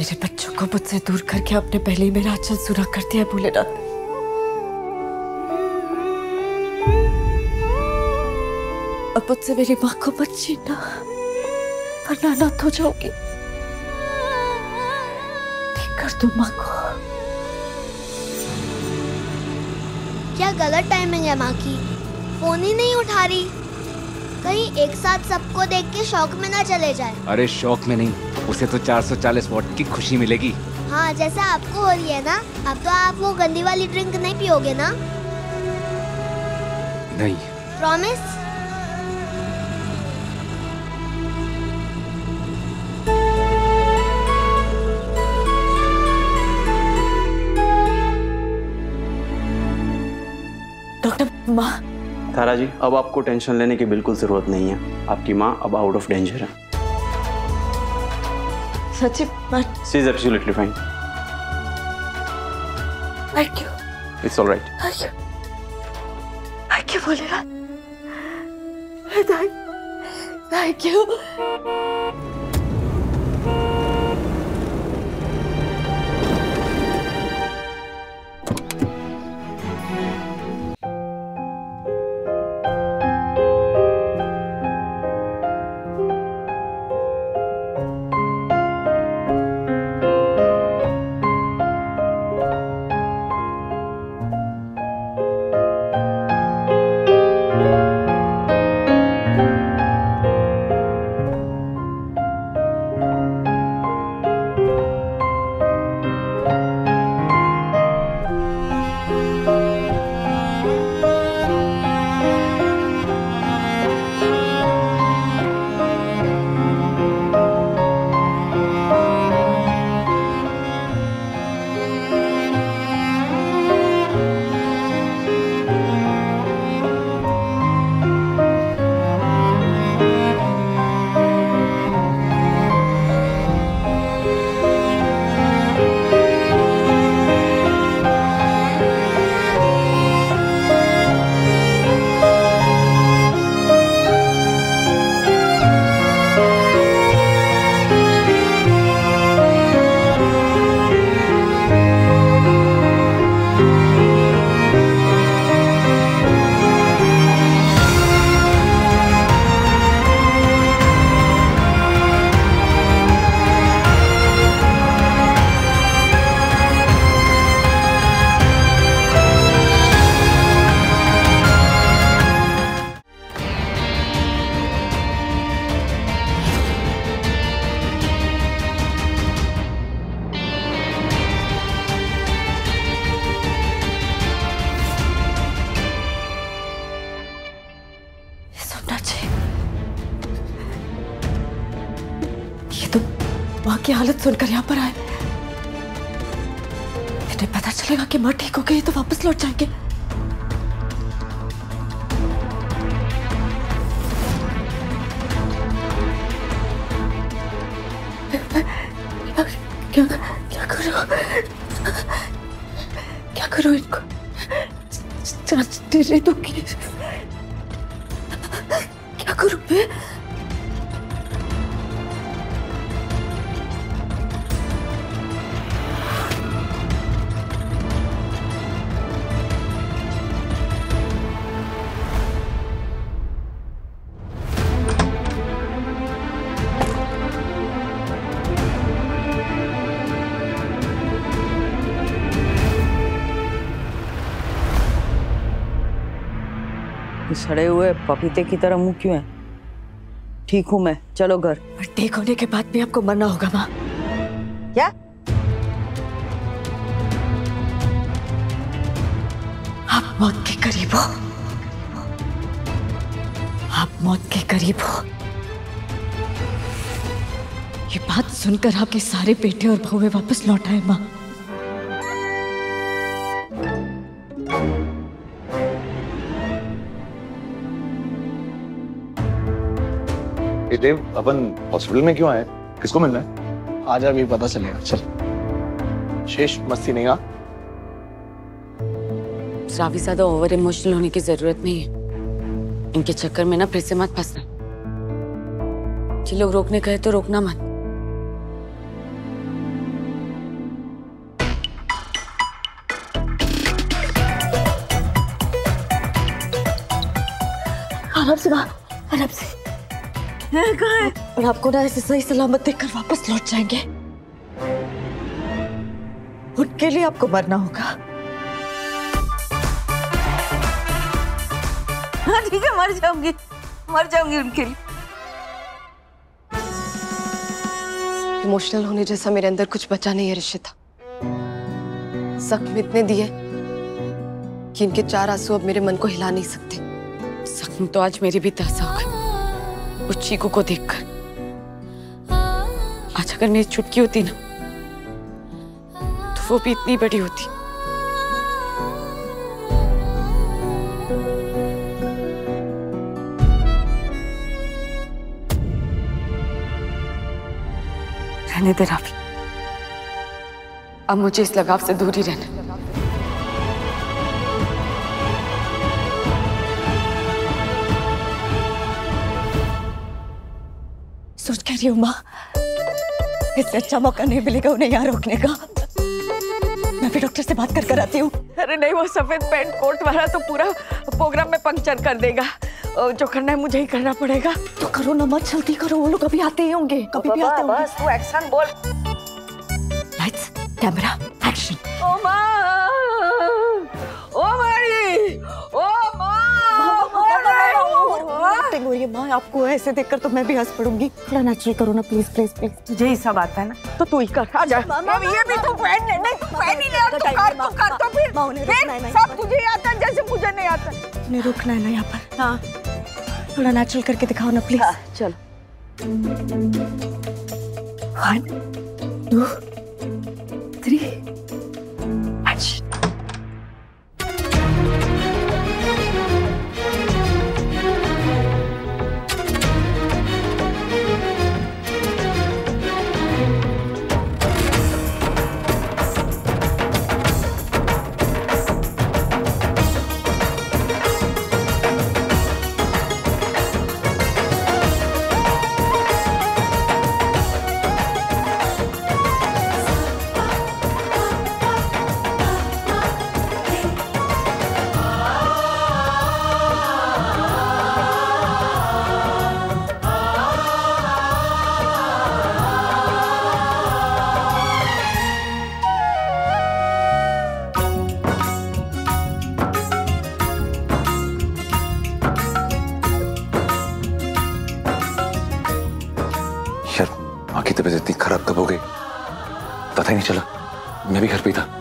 मेरे बच्चों को मुझसे दूर करके आपने पहले ही मेरा आंचल सूना कर दिया भोलेनाथ। अब मुझसे मेरी माँ को मत छीनना, वरना अनाथ हो जाऊंगी। ठीक कर दो माँ को। क्या गलत टाइमिंग है माँ की, फोन ही नहीं उठा रही। कहीं एक साथ सबको देख के शौक में ना चले जाए। अरे शौक में नहीं, उसे तो 440 वॉट की खुशी मिलेगी। हाँ जैसा आपको हो रही है ना। अब तो आप वो गंदी वाली ड्रिंक नहीं पियोगे ना? नहीं। प्रॉमिस? डॉक्टर माँ। तारा जी, अब आपको टेंशन लेने की बिल्कुल जरूरत नहीं है। आपकी माँ अब आउट ऑफ डेंजर है। सच्ची but she is absolutely fine. Thank you. It's all right. Thank you बोलेगा। Thank you. की हालत सुनकर यहाँ पर आए, इन्हें पता चलेगा कि माँ ठीक हो गई तो वापस लौट जाएंगे। क्या क्या करो, क्या करो, इनको चांस दे रही तो क्या करूं मैं? सड़े हुए पपीते की तरह मुंह क्यों है? ठीक हूँ मैं, चलो घर। पर ठीक होने के बाद भी आपको मरना होगा माँ। क्या? आप मौत के करीब हो, आप मौत के करीब हो। ये बात सुनकर आपके सारे बेटे और बहुएं वापस लौट आए माँ। देव, अपन हॉस्पिटल में क्यों आए? किसको मिलना है? आज अभी पता चलेगा। चल शेष मस्ती नहीं। रावी ज़्यादा ओवर इमोशनल होने की जरूरत नहीं है। इनके चक्कर में ना फिर से मत फंसना। जो लोग रोकने कहे तो रोकना मत। आराम से आराम से। कहाँ है? और आपको ना ऐसे सही सलामत देखकर वापस लौट जाएंगे। उनके लिए आपको मरना होगा। हाँ ठीक है, मर जाऊंगी उनके लिए। इमोशनल होने जैसा मेरे अंदर कुछ बचा नहीं है रिशिता। जख्म इतने दिए कि इनके चार आंसू अब मेरे मन को हिला नहीं सकते। जख्म तो आज मेरी भी ताजा हो गई उस चीकू को देखकर। आज अगर मेरी चुटकी होती ना तो वो भी इतनी बड़ी होती। रहने दे राफी, अब मुझे इस लगाव से दूर ही रहना। सोच कह रही हूँ माँ, इससे अच्छा मौका नहीं मिलेगा उन्हें यहाँ रोकने का। मैं भी डॉक्टर से बात कर कर आती हूँ। अरे नहीं, वो सफेद पैंट कोट वाला तो पूरा प्रोग्राम में पंक्चर कर देगा। जो करना है मुझे ही करना पड़ेगा। तो करो ना, मत जल्दी करो, वो लोग कभी आते ही होंगे। कभी भी आते होंगे। बस तू एक्शन बोल। Lights, camera, action. ओ माँ, ओ मारी, ओ माँ, आपको ऐसे देखकर तो मैं भी हंस पड़ूंगी। थोड़ा नेचुरल करो ना प्लीज प्लीज प्लीज। तुझे ही सब आता है ना तो तू ही कर। आजा, अब ये भी तू पहन ले। नहीं पहन ही ले, तू कर तो फिर सब तुझे ही आता है जैसे मुझे नहीं आता। नहीं रुकना है ना यहाँ पर। हाँ थोड़ा नेचुरल करके दिखाओ ना प्लीज। चलो 1 2 3 माँ की तबीयत इतनी खराब कब हो गई पता ही नहीं चला। मैं भी घर पे था।